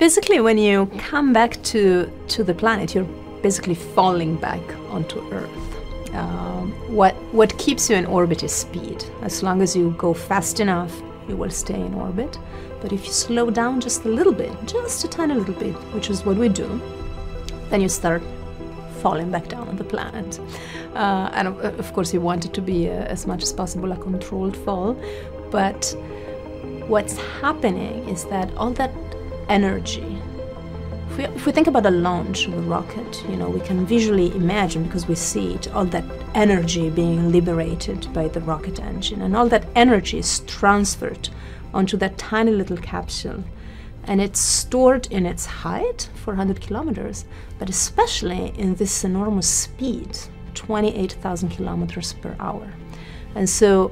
Basically, when you come back to the planet, you're basically falling back onto Earth. What keeps you in orbit is speed. As long as you go fast enough, you will stay in orbit. But if you slow down just a little bit, just a tiny little bit, which is what we do, then you start falling back down on the planet. And of course, you want it to be as much as possible a controlled fall. But what's happening is that all that energy, if we think about the launch of the rocket, you know, we can visually imagine, because we see it, all that energy being liberated by the rocket engine, and all that energy is transferred onto that tiny little capsule, and it's stored in its height, 400 kilometers, but especially in this enormous speed, 28,000 kilometers per hour. And so,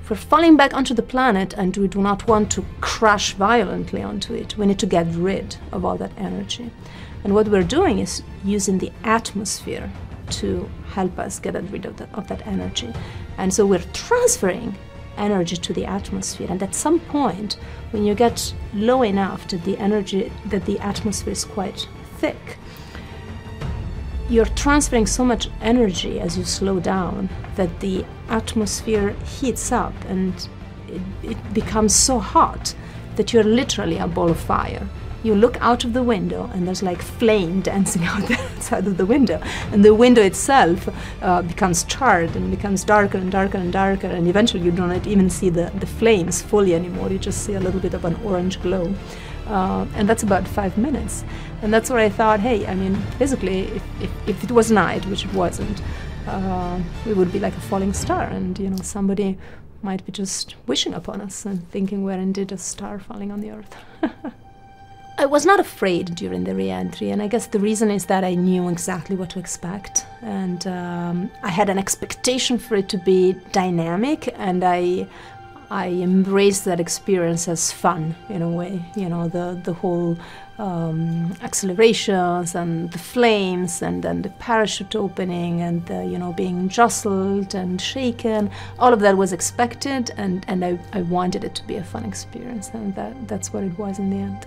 if we're falling back onto the planet and we do not want to crash violently onto it, we need to get rid of all that energy. And what we're doing is using the atmosphere to help us get rid of that energy. And so we're transferring energy to the atmosphere, and at some point, when you get low enough that the atmosphere is quite thick, you're transferring so much energy as you slow down that the atmosphere heats up and it becomes so hot that you're literally a ball of fire. You look out of the window and there's like flame dancing out the outside of the window, and the window itself becomes charred and becomes darker and darker and darker, and eventually you do not even see the flames fully anymore. You just see a little bit of an orange glow, and that's about 5 minutes. And that's where I thought, hey, I mean, basically, if it was night, which it wasn't, we would be like a falling star, and you know, somebody might be just wishing upon us and thinking we're indeed a star falling on the Earth. I was not afraid during the re-entry, and I guess the reason is that I knew exactly what to expect, and I had an expectation for it to be dynamic, and I embraced that experience as fun in a way. You know, the whole accelerations and the flames, and then the parachute opening, and the, you know, being jostled and shaken. All of that was expected, and I wanted it to be a fun experience, and that's what it was in the end.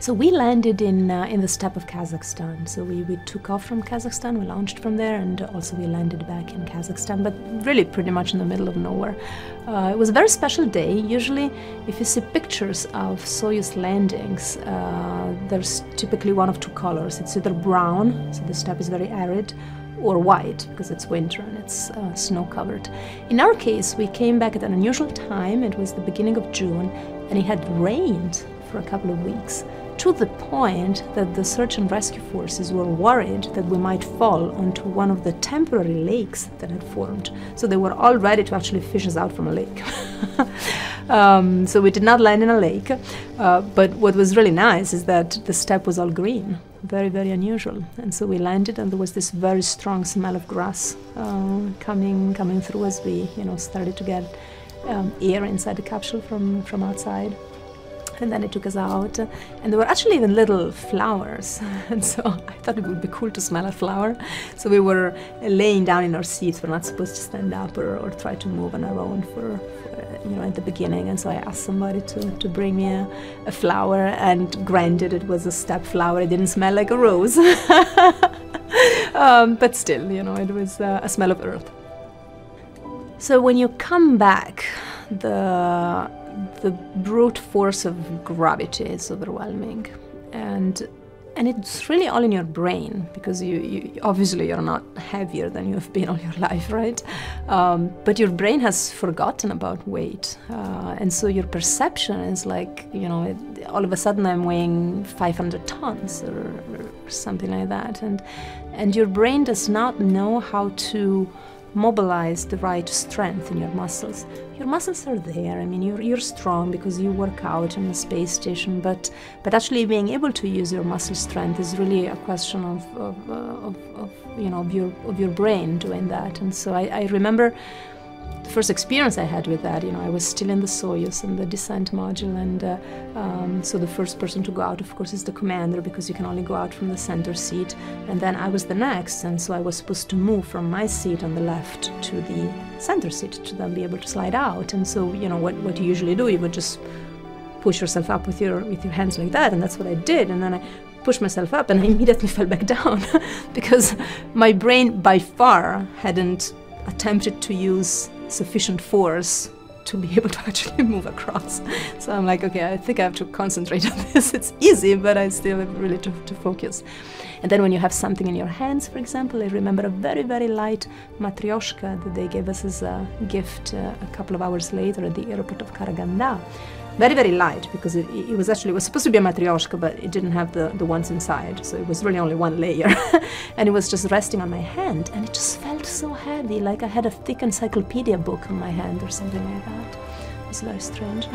So we landed in the steppe of Kazakhstan. So we took off from Kazakhstan, we launched from there, and also we landed back in Kazakhstan, but really pretty much in the middle of nowhere. It was a very special day. Usually, if you see pictures of Soyuz landings, there's typically one of two colors. It's either brown, so the steppe is very arid, or white, because it's winter and it's snow-covered. In our case, we came back at an unusual time. It was the beginning of June, and it had rained for a couple of weeks, to the point that the search and rescue forces were worried that we might fall onto one of the temporary lakes that had formed. So they were all ready to actually fish us out from a lake. So we did not land in a lake, but what was really nice is that the steppe was all green, very, very unusual. And so we landed, and there was this very strong smell of grass coming through as we, you know, started to get air inside the capsule from outside. And then they took us out, and there were actually even little flowers, and so I thought it would be cool to smell a flower. So we were laying down in our seats. We're not supposed to stand up or try to move on our own for you know, at the beginning. And so I asked somebody to bring me a flower, and granted, it was a steppe flower. It didn't smell like a rose, but still, you know, it was a smell of earth. So when you come back, the brute force of gravity is overwhelming, and it's really all in your brain, because you obviously you're not heavier than you have been all your life, right? But your brain has forgotten about weight, and so your perception is like, you know, all of a sudden I'm weighing 500 tons or something like that, and your brain does not know how to mobilize the right strength in your muscles. Your muscles are there, I mean, you're strong because you work out in the space station, but actually being able to use your muscle strength is really a question of your brain doing that. And so I remember the first experience I had with that. You know, I was still in the Soyuz, in the descent module, and so the first person to go out, of course, is the commander, because you can only go out from the center seat, and then I was the next, and so I was supposed to move from my seat on the left to the center seat to then be able to slide out. And so, you know, what you usually do, you would just push yourself up with your hands like that, and that's what I did. And then I pushed myself up, and I immediately fell back down because my brain by far hadn't attempted to use sufficient force to be able to actually move across. So I'm like, okay, I think I have to concentrate on this. It's easy, but I still have really to focus. And then when you have something in your hands, for example, I remember a very, very light matryoshka that they gave us as a gift a couple of hours later at the airport of Karaganda. Very, very light, because it was supposed to be a matryoshka, but it didn't have the ones inside, so it was really only one layer. And it was just resting on my hand, and it just felt so heavy, like I had a thick encyclopedia book on my hand or something like that. It was very strange.